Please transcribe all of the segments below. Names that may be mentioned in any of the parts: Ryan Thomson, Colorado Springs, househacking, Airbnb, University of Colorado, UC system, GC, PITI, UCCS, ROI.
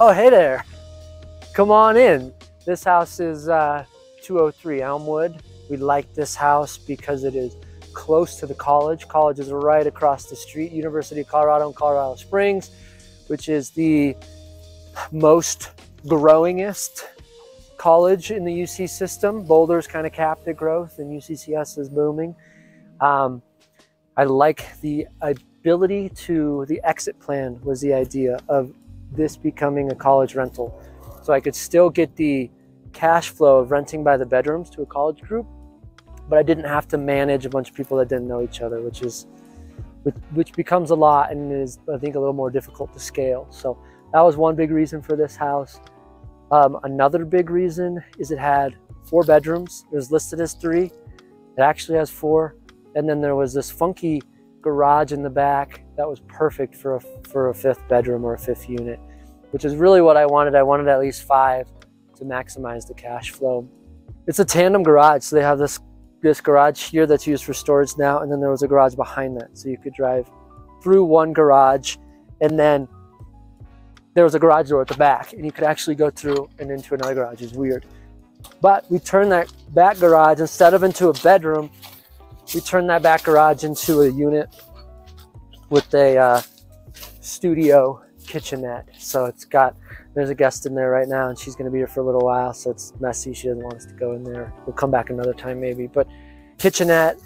Oh, hey there. Come on in. This house is 203 Elmwood. We like this house because it is close to the college. College is right across the street, University of Colorado in Colorado Springs, which is the most growingest college in the UC system. Boulder's kind of capped the growth and UCCS is booming. I like the ability to, the exit plan was the idea of this becoming a college rental. So I could still get the cash flow of renting by the bedrooms to a college group, but I didn't have to manage a bunch of people that didn't know each other, which becomes a lot and is, I think, a little more difficult to scale. So that was one big reason for this house. Another big reason is it had 4 bedrooms. It was listed as 3. It actually has 4. And then there was this funky garage in the back that was perfect for a 5th bedroom or a 5th unit, which is really what I wanted. I wanted at least 5 to maximize the cash flow. It's a tandem garage. So they have this garage here that's used for storage now. And then there was a garage behind that. So you could drive through one garage, and then there was a garage door at the back, and you could actually go through and into another garage. It's weird. But we turned that back garage, instead of into a bedroom, we turned that back garage into a unit with a studio kitchenette. So it's got, there's a guest in there right now, and she's going to be here for a little while. So it's messy. She doesn't want us to go in there. We'll come back another time maybe. But kitchenette,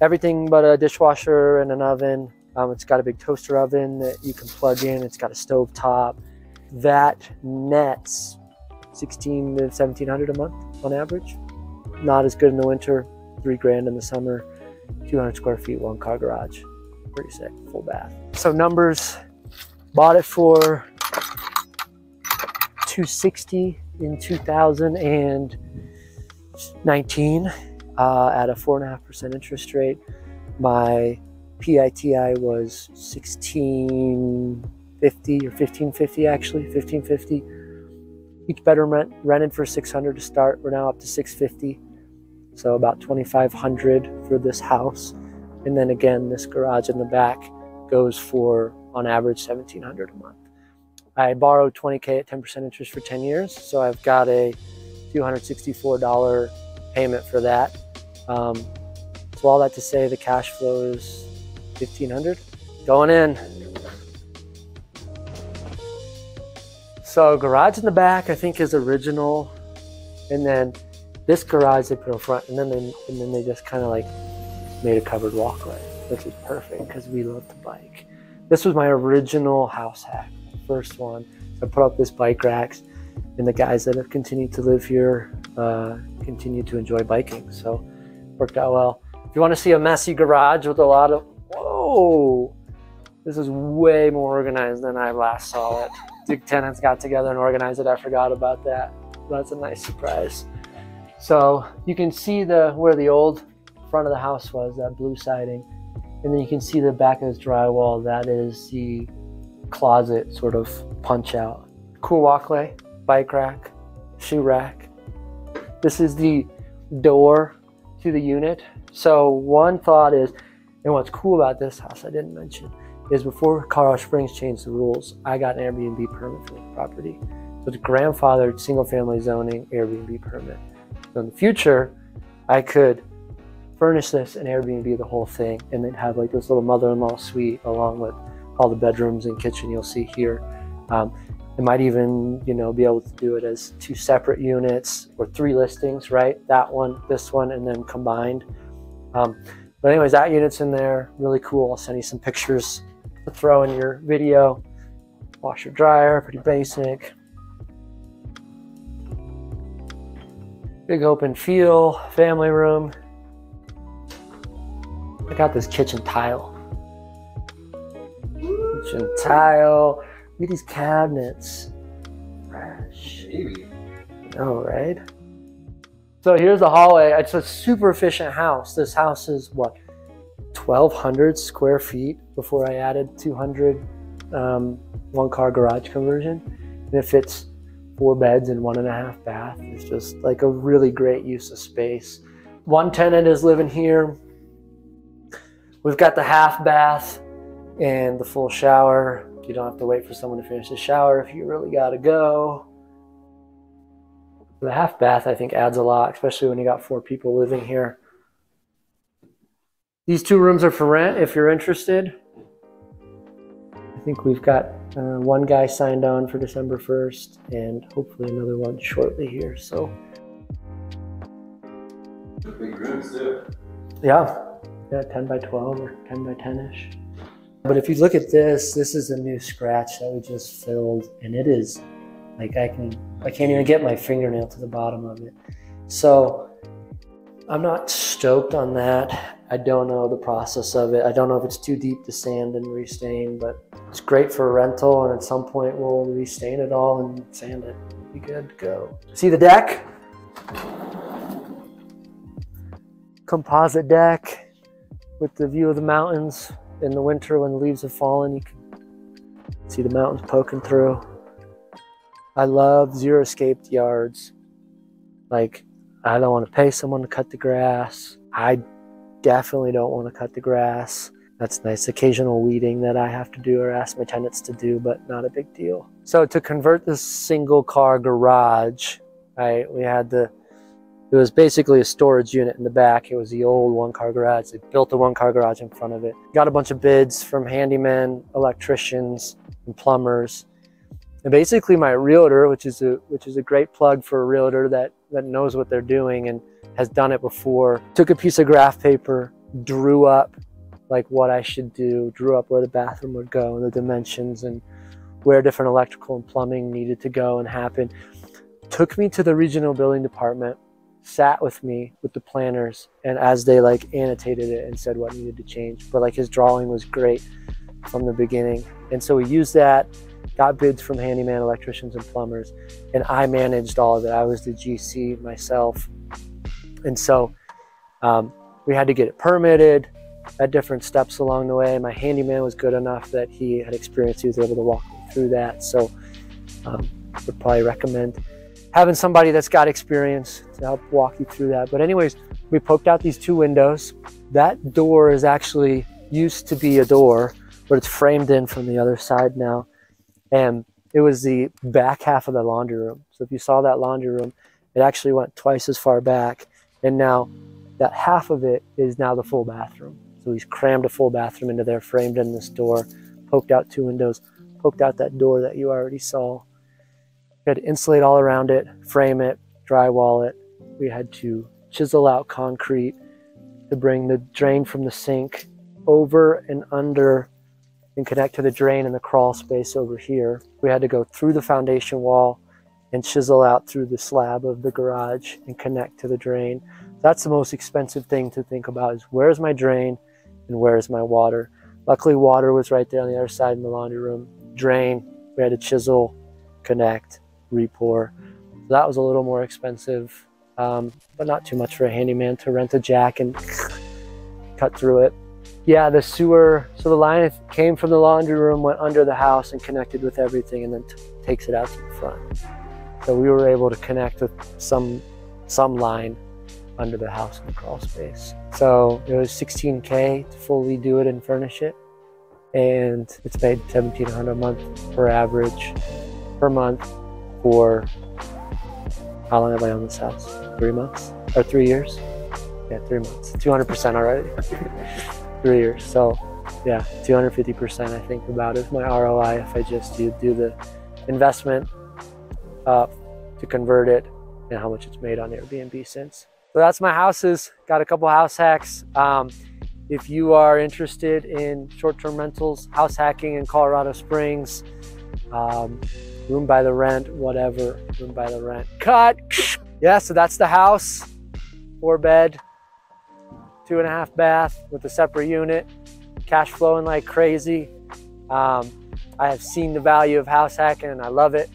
everything but a dishwasher and an oven. It's got a big toaster oven that you can plug in. It's got a stove top. That nets $1,600 to $1,700 a month on average. Not as good in the winter. $3,000 in the summer. 200 square feet, 1-car garage. Pretty sick. Full bath. So numbers. Bought it for $260,000 in 2019 at a 4.5% interest rate. My PITI was $1,650 or $1,550, actually $1,550. Each bedroom rented for $600 to start. We're now up to $650, so about $2,500 for this house. And then again, this garage in the back goes for on average $1,700 a month. I borrowed $20,000 at 10% interest for 10 years, so I've got a $264 payment for that. So all that to say, the cash flow is $1,500 going in. So garage in the back, I think, is original, and then this garage they put in front, and then they just kind of like made a covered walkway, which is perfect because we love the bike. This was my original house hack, my first one. So I put up this bike racks, and the guys that have continued to live here continue to enjoy biking, so worked out well. If you want to see a messy garage with a lot of, whoa, this is way more organized than I last saw it. The tenants got together and organized it. I forgot about that. That's a nice surprise. So you can see where the old front of the house was, that blue siding. And then you can see the back of this drywall. That is the closet sort of punch out. Cool walkway, bike rack, shoe rack. This is the door to the unit. So one thought is, and what's cool about this house, I didn't mention, is before Colorado Springs changed the rules, I got an Airbnb permit for the property. So it's a grandfathered single-family zoning Airbnb permit. So in the future, I could furnish this and Airbnb the whole thing, and then have like this little mother-in-law suite along with all the bedrooms and kitchen you'll see here. It might even, you know, be able to do it as 2 separate units or 3 listings, right? That one, this one, and then combined. But anyways, that unit's in there. Really cool. I'll send you some pictures to throw in your video. Washer, dryer, pretty basic. Big open feel, family room. Look out this kitchen tile. Kitchen tile. Look at these cabinets. Fresh. Oh, right? So here's the hallway. It's a super efficient house. This house is what, 1,200 square feet before I added 200 1-car garage conversion. And it fits 4 beds and 1.5 bath. It's just like a really great use of space. One tenant is living here. We've got the half bath and the full shower. You don't have to wait for someone to finish the shower if you really gotta go. The half bath, I think, adds a lot, especially when you got 4 people living here. These 2 rooms are for rent if you're interested. I think we've got one guy signed on for December 1st and hopefully another one shortly here, so. Big rooms too. Yeah, 10 by 12 or 10 by 10-ish. But if you look at this, this is a new scratch that we just filled, and it is like I can't even get my fingernail to the bottom of it. So I'm not stoked on that. I don't know the process of it. I don't know if it's too deep to sand and restain, but it's great for rental, and at some point we'll restain it all and sand it. Be good to go. See the deck? Composite deck with the view of the mountains. In the winter when the leaves have fallen, you can see the mountains poking through. I love zero scaped yards. Like, I don't want to pay someone to cut the grass. I definitely don't want to cut the grass. That's nice. Occasional weeding that I have to do or ask my tenants to do, but not a big deal. So to convert this single car garage, it was basically a storage unit in the back. It was the old one-car garage. They built the one-car garage in front of it. Got a bunch of bids from handymen, electricians, and plumbers. And basically my realtor, which is a great plug for a realtor that knows what they're doing and has done it before, took a piece of graph paper, drew up like what I should do, drew up where the bathroom would go and the dimensions and where different electrical and plumbing needed to go and happen. Took me to the regional building department, sat with me with the planners, and as they like annotated it and said what needed to change. But like his drawing was great from the beginning. And so we used that. Got bids from handyman, electricians, and plumbers, and I managed all of it. I was the GC myself. And so we had to get it permitted at different steps along the way. My handyman was good enough that he had experience. He was able to walk me through that. So would probably recommend having somebody that's got experience to help walk you through that. But anyways, we poked out these 2 windows. That door is actually used to be a door, but it's framed in from the other side now. And it was the back half of the laundry room. So if you saw that laundry room, it actually went twice as far back. And now that half of it is now the full bathroom. So he's crammed a full bathroom into there, framed in this door, poked out 2 windows, poked out that door that you already saw. We had to insulate all around it, frame it, drywall it. We had to chisel out concrete to bring the drain from the sink over and under and connect to the drain in the crawl space over here. We had to go through the foundation wall and chisel out through the slab of the garage and connect to the drain. That's the most expensive thing to think about, is where's my drain and where's my water? Luckily, water was right there on the other side in the laundry room. Drain, we had to chisel, connect, re-pour. So that was a little more expensive, but not too much for a handyman to rent a jack and cut through it. Yeah, the sewer, so the line came from the laundry room, went under the house and connected with everything, and then takes it out to the front. So we were able to connect with some line under the house in the crawl space. So it was $16K to fully do it and furnish it. And it's paid $1,700 a month per average per month for, how long have I owned this house? 3 months or 3 years? Yeah, 3 months, 200% already. 3 years. So yeah, 250% I think about is my ROI if I just do the investment to convert it and how much it's made on Airbnb since. So that's my houses. Got a couple house hacks. If you are interested in short-term rentals, house hacking in Colorado Springs, room by the rent, whatever, room by the rent. Cut! Yeah, so that's the house. 4 bed. 2.5 bath with a separate unit, cash flowing like crazy. I have seen the value of house hacking and I love it.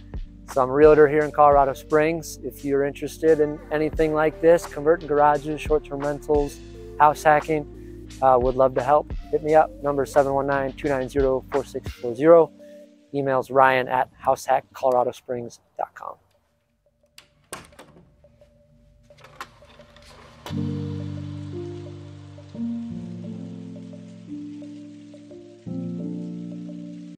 So I'm a realtor here in Colorado Springs. If you're interested in anything like this, converting garages, short-term rentals, house hacking, would love to help. Hit me up, number 719-290-4640. Email's Ryan at househackcoloradosprings.com.